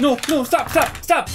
No, stop!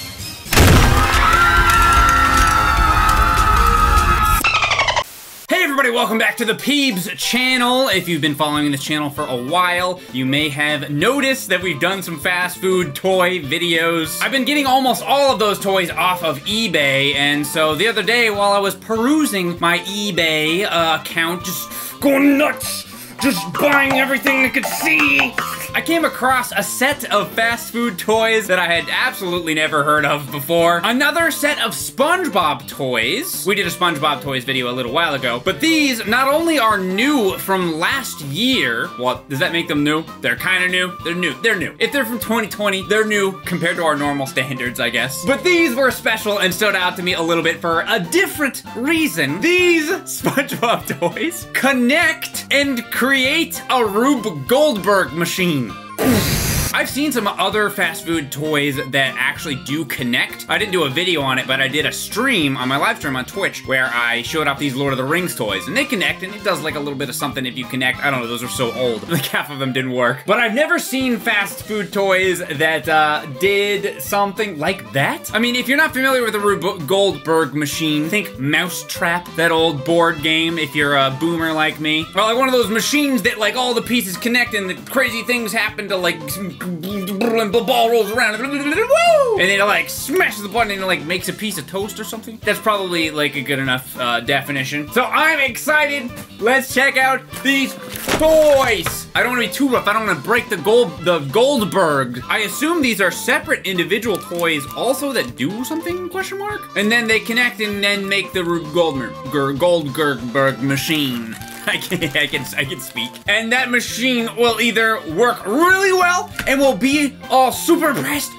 Hey everybody, welcome back to the Peebs channel. If you've been following this channel for a while, you may have noticed that we've done some fast food toy videos. I've been getting almost all of those toys off of eBay, and so the other day while I was perusing my eBay account, just going nuts, just buying everything I could see, I came across a set of fast food toys that I had absolutely never heard of before. Another set of SpongeBob toys. We did a SpongeBob toys video a little while ago, but these not only are new from last year, well, does that make them new? They're kind of new. They're new. If they're from 2020, they're new compared to our normal standards, I guess. But these were special and stood out to me a little bit for a different reason. These SpongeBob toys connect and create a Rube Goldberg machine. I've seen some other fast food toys that actually do connect. I didn't do a video on it, but I did a stream on my live stream on Twitch where I showed off these Lord of the Rings toys, and they connect, and it does like a little bit of something if you connect. I don't know, those are so old. Like half of them didn't work. But I've never seen fast food toys that did something like that. I mean, if you're not familiar with the Rube Goldberg machine, think Mouse Trap, that old board game, if you're a boomer like me. Well, like one of those machines that like all the pieces connect and the crazy things happen to like and the ball rolls around and then it like smashes the button and it like makes a piece of toast or something. That's probably like a good enough definition. So I'm excited. Let's check out these toys. I don't want to be too rough. I don't want to break the Goldberg. I assume these are separate individual toys also that do something, question mark? And then they connect and then make the Rube Goldberg machine. I can speak. And that machine will either work really well and will be all super impressed,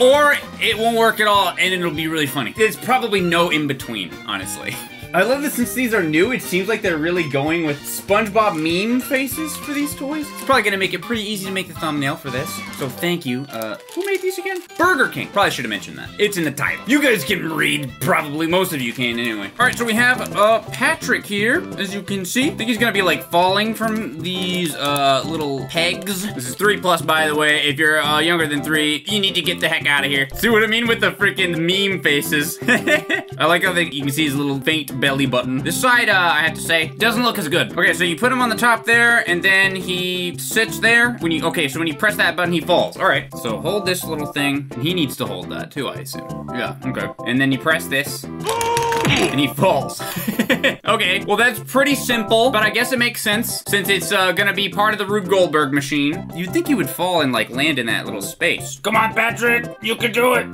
or it won't work at all and it'll be really funny. There's probably no in-between, honestly. I love that since these are new, it seems like they're really going with SpongeBob meme faces for these toys. It's probably gonna make it pretty easy to make the thumbnail for this. So thank you. Who made these again? Burger King. Probably should have mentioned that. It's in the title. You guys can read, probably. Most of you can anyway. All right, so we have Patrick here, as you can see. I think he's gonna be like falling from these little pegs. This is 3+, by the way. If you're younger than 3, you need to get the heck out of here. See what I mean with the freaking meme faces? I like how you can see his little faint belly button. This side, I have to say, doesn't look as good. Okay, so you put him on the top there, and then he sits there. So when you press that button, he falls. All right, so hold this little thing. He needs to hold that too, I assume. Yeah, okay. And then you press this. And he falls. Okay, well that's pretty simple, but I guess it makes sense since it's gonna be part of the Rube Goldberg machine. You'd think he would fall and like land in that little space. Come on, Patrick, you can do it.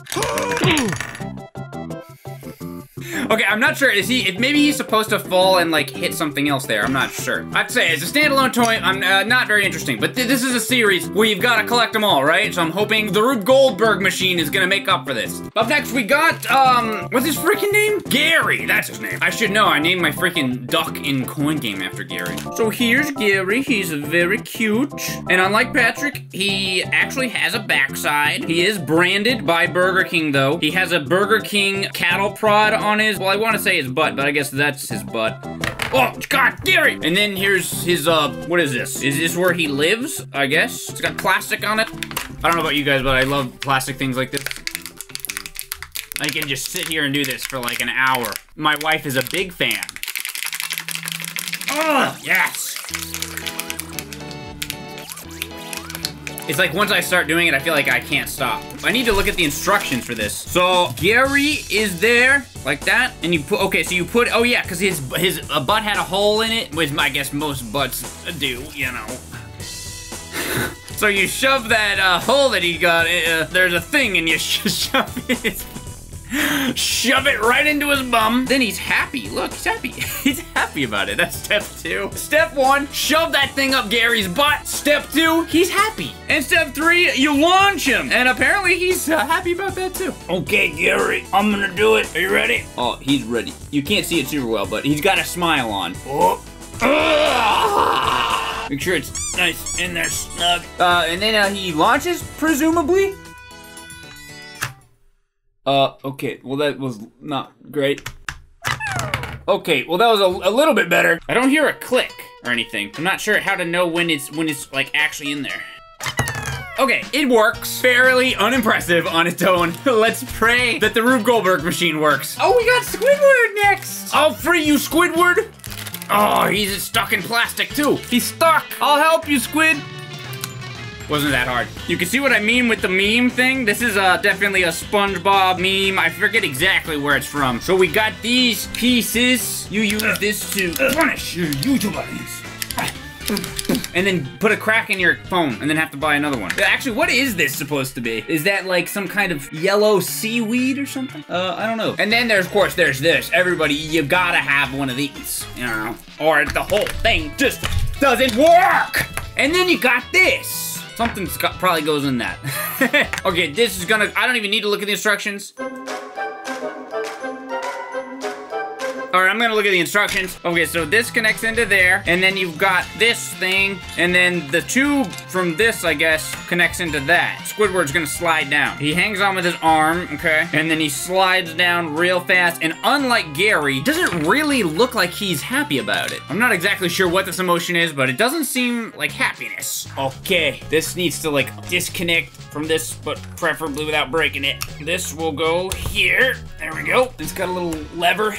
Okay, I'm not sure. Maybe he's supposed to fall and like hit something else there. I'm not sure. I'd say as a standalone toy, I'm not very interesting. But this is a series where you've got to collect them all, right? So I'm hoping the Rube Goldberg machine is gonna make up for this. Up next, we got what's his freaking name? Gary. That's his name. I should know. I named my freaking duck in coin game after Gary. So here's Gary. He's very cute. And unlike Patrick, he actually has a backside. He is branded by Burger King though. He has a Burger King cattle prod on his. Well, I want to say his butt, but I guess that's his butt. Oh, God, Gary! And then here's his, what is this? Is this where he lives, I guess? It's got plastic on it. I don't know about you guys, but I love plastic things like this. I can just sit here and do this for like an hour. My wife is a big fan. Oh, yes! It's like once I start doing it, I feel like I can't stop. I need to look at the instructions for this. So Gary is there like that, and you put, okay, so you put, oh yeah, because his butt had a hole in it, which I guess most butts do, you know. So you shove that hole that he got, there's a thing, and you shove it. Shove it right into his bum. Then he's happy. Look, he's happy. He's happy about it. That's step 2. Step 1, shove that thing up Gary's butt. Step 2, he's happy. And step 3, you launch him. And apparently he's happy about that too. Okay, Gary, I'm gonna do it. Are you ready? Oh, he's ready. You can't see it super well, but he's got a smile on. Oh. Make sure it's nice in there, snug. And then he launches, presumably. Okay, well that was not great. Okay, well that was a little bit better. I don't hear a click or anything. I'm not sure how to know when it's like actually in there. Okay, it works. Fairly unimpressive on its own. Let's pray that the Rube Goldberg machine works. Oh, we got Squidward next. I'll free you, Squidward. Oh, he's stuck in plastic too. He's stuck. I'll help you, Squid. Wasn't that hard. You can see what I mean with the meme thing. This is definitely a SpongeBob meme. I forget exactly where it's from. So we got these pieces. You use this to punish your YouTubers. And then put a crack in your phone and then have to buy another one. Actually, what is this supposed to be? Is that like some kind of yellow seaweed or something? I don't know. And then there's, of course, there's this. Everybody, you gotta have one of these, you know? Or the whole thing just doesn't work. And then you got this. Something's got, probably goes in that. Okay, this is gonna, I don't even need to look at the instructions. All right, I'm gonna look at the instructions. Okay, so this connects into there, and then you've got this thing, and then the tube from this, I guess, connects into that. Squidward's gonna slide down. He hangs on with his arm, okay? And then he slides down real fast, and unlike Gary, doesn't really look like he's happy about it. I'm not exactly sure what this emotion is, but it doesn't seem like happiness. Okay, this needs to like disconnect from this, but preferably without breaking it. This will go here, there we go. It's got a little lever,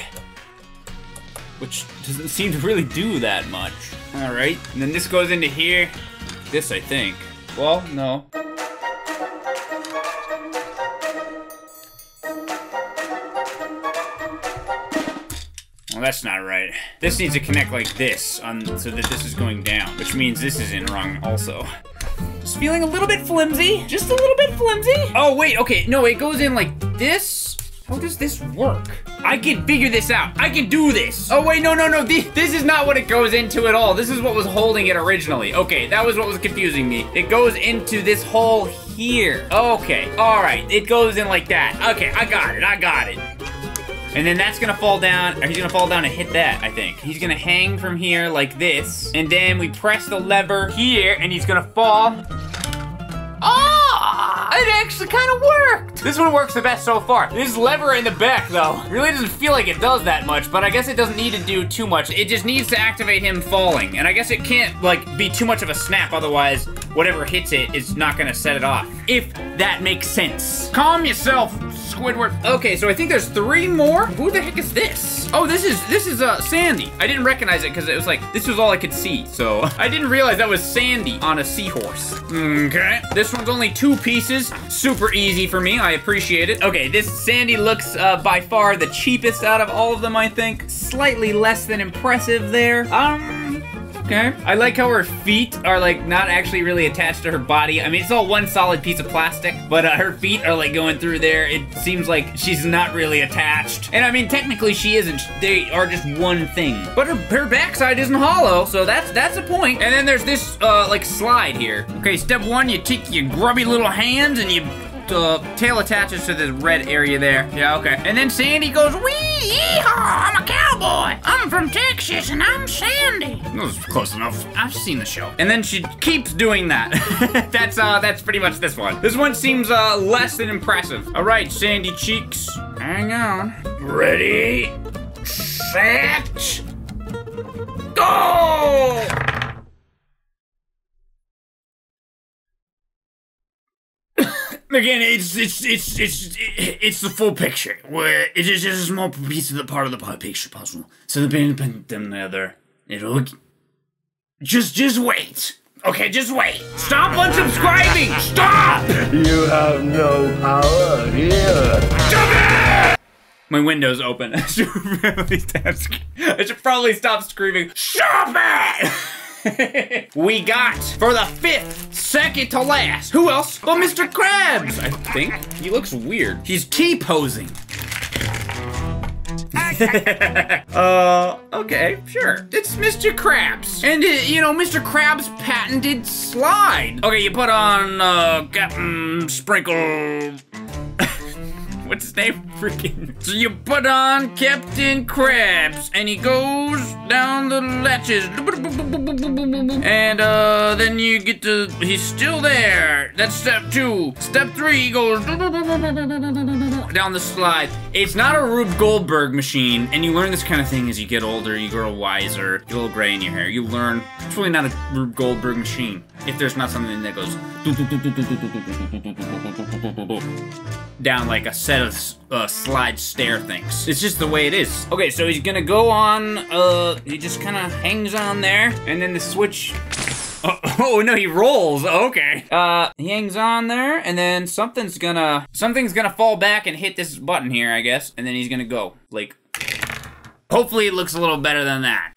which doesn't seem to really do that much. All right, and then this goes into here. This, I think. Well, no. Well, that's not right. This needs to connect like this so that this is going down, which means this is in wrong also. Just feeling a little bit flimsy. Just a little bit flimsy. Oh, wait, okay. No, it goes in like this. How does this work? I can figure this out. I can do this. Oh, wait, no, no, no. This is not what it goes into at all. This is what was holding it originally. Okay, that was what was confusing me. It goes into this hole here. Okay, all right. It goes in like that. Okay, I got it. I got it. And then that's gonna fall down, or he's gonna fall down and hit that, I think. He's gonna hang from here like this, and then we press the lever here, and he's gonna fall. Ah! It actually kind of worked! This one works the best so far. This lever in the back, though, really doesn't feel like it does that much, but I guess it doesn't need to do too much. It just needs to activate him falling, and I guess it can't, like, be too much of a snap, otherwise whatever hits it is not gonna set it off, if that makes sense. Calm yourself, Squidward. Okay, so I think there's three more. Who the heck is this? Oh, this is Sandy. I didn't recognize it because it was like, this was all I could see. So I didn't realize that was Sandy on a seahorse. Okay. This one's only two pieces. Super easy for me. I appreciate it. Okay, this Sandy looks by far the cheapest out of all of them, I think. Slightly less than impressive there. Okay. I like how her feet are like not actually really attached to her body. I mean, it's all one solid piece of plastic, but her feet are like going through there. It seems like she's not really attached. And I mean, technically she isn't. They are just one thing. But her backside isn't hollow, so that's a point. And then there's this like slide here. Okay, step one, you take your grubby little hands and you tail attaches to the red area there. Yeah, okay. And then Sandy goes, wee, yeehaw, I'm a cowboy. I'm from Texas and I'm Sandy. That was close enough. I've seen the show. And then she keeps doing that. That's pretty much this one. This one seems less than impressive. All right, Sandy Cheeks. Hang on. Ready, set, go! Again, it's the full picture. Where it is just a small piece of the part of the pie picture puzzle. So the band put them together. It'll just wait. Okay, just wait. Stop unsubscribing. Stop. You have no power here. Stop it! My window's open. I should probably stop screaming. Stop it! We got, for the fifth, second to last, who else but Mr. Krabs, I think. He looks weird. He's T-posing. Okay, sure. It's Mr. Krabs. And, you know, Mr. Krabs patented slide. Okay, you put on, Captain Sprinkle... What's his name? Freaking. So you put on Captain Krabs, and he goes down the latches. And then you get to, he's still there. That's step two. Step three, he goes down the slide. It's not a Rube Goldberg machine, and you learn this kind of thing as you get older, you grow wiser, you get a little gray in your hair, you learn. It's really not a Rube Goldberg machine. if there's not something that goes down like a set of slide stair things. It's just the way it is. Okay, so he's gonna go on, he just kinda hangs on there, and then the switch, oh no, he rolls, okay. He hangs on there, and then something's gonna fall back and hit this button here, I guess, and then he's gonna go, like, hopefully it looks a little better than that.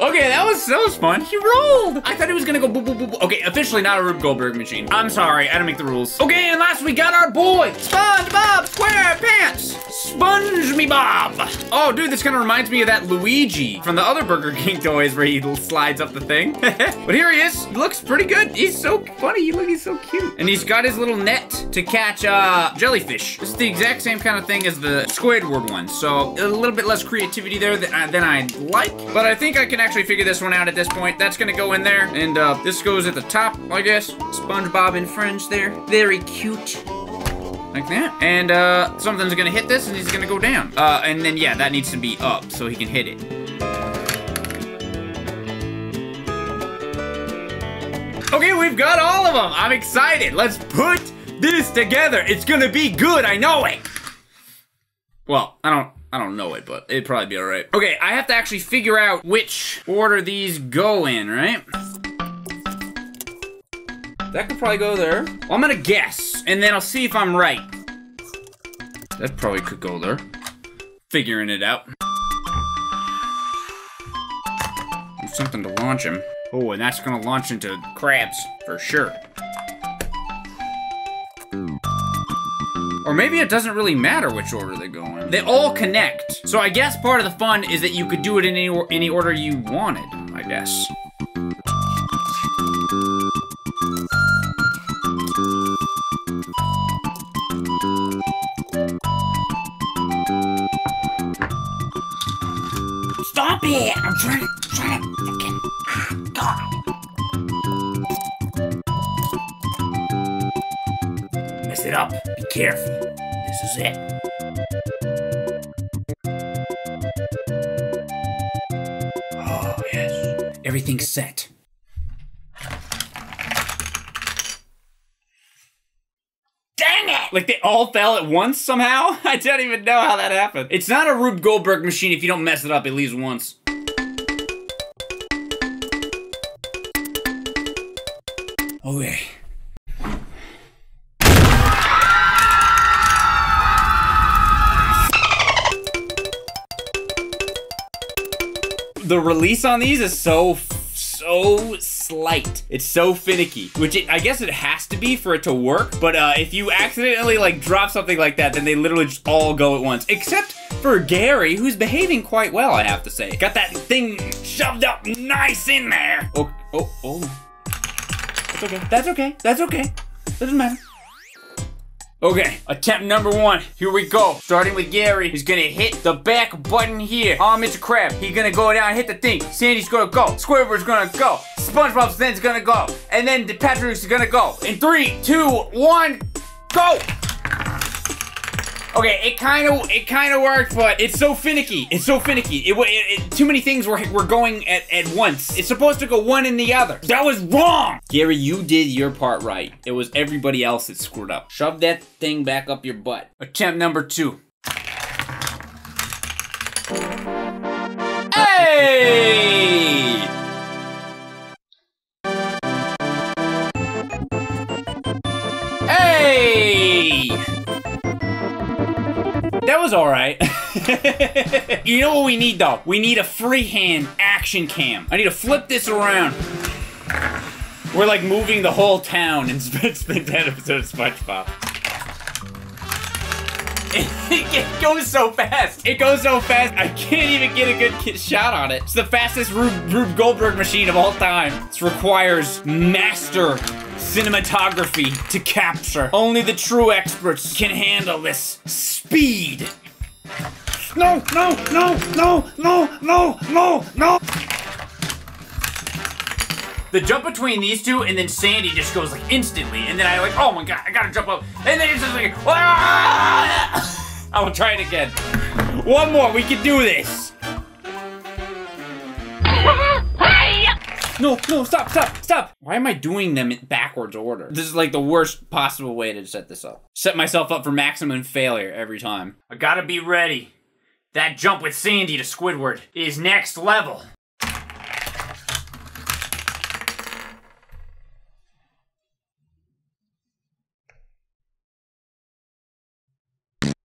Okay, that was fun. He rolled. I thought he was gonna go boop, boop, boop. Okay, officially not a Rube Goldberg machine. I'm sorry, I don't make the rules. Okay, and last we got our boy, SpongeBob Squarepants. Sponge me Bob. Oh, dude, this kind of reminds me of that Luigi from the other Burger King toys where he slides up the thing. But here he is. He looks pretty good. He's so funny. Look, he's so cute. And he's got his little net to catch jellyfish. It's the exact same kind of thing as the Squidward one. So a little bit less creativity there than I'd like. But I think I can actually figure this one out at this point. That's gonna go in there, and this goes at the top, I guess. SpongeBob and friends there. Very cute. Like that. And something's gonna hit this, and he's gonna go down. And then, yeah, that needs to be up so he can hit it. Okay, we've got all of them. I'm excited. Let's put this together. It's gonna be good. I know it. Well, I don't know it, but it'd probably be all right. Okay, I have to actually figure out which order these go in, right? That could probably go there. Well, I'm gonna guess, and then I'll see if I'm right. That probably could go there. Figuring it out. There's something to launch him. Oh, and that's gonna launch into Krabs, for sure. Or maybe it doesn't really matter which order they go in. They all connect. So I guess part of the fun is that you could do it in any order you wanted, I guess. Stop it! I'm trying to fucking God. Mess it up. Be careful. This is it. Oh, yes. Everything's set. Dang it! Like, they all fell at once somehow? I don't even know how that happened. It's not a Rube Goldberg machine if you don't mess it up at least once. Okay. The release on these is so slight. It's so finicky, which I guess it has to be for it to work. But if you accidentally like drop something like that, then they literally just all go at once. Except for Gary, who's behaving quite well, I have to say. Got that thing shoved up nice in there. Oh. That's okay, that's okay, that's okay. Doesn't matter. Okay, attempt number one. Here we go. Starting with Gary. He's gonna hit the back button here. Mr. Krabs. He's gonna go down and hit the thing. Sandy's gonna go. Squidward's gonna go. SpongeBob's then's gonna go. And then Patrick's gonna go. In 3, 2, 1, go! Okay, it kind of worked, but it's so finicky. It's so finicky. Too many things were going at once. It's supposed to go one and the other. That was wrong. Gary, you did your part right. It was everybody else that screwed up. Shove that thing back up your butt. Attempt number two. Hey! Hey! That was all right. You know what we need though? We need a freehand action cam. I need to flip this around. We're like moving the whole town in that episode of SpongeBob. It goes so fast. It goes so fast. I can't even get a good shot on it. It's the fastest Rube Goldberg machine of all time. This requires master cinematography to capture. Only the true experts can handle this speed. No, no, no, no, no, no, no, no. The jump between these two and then Sandy just goes like instantly, and then I like, oh my god, I gotta jump up, and then it's just like, ah! I will try it again. One more, we can do this. No, no, stop, stop, stop. Why am I doing them in backwards order? This is like the worst possible way to set this up. Set myself up for maximum failure every time. I gotta be ready. That jump with Sandy to Squidward is next level.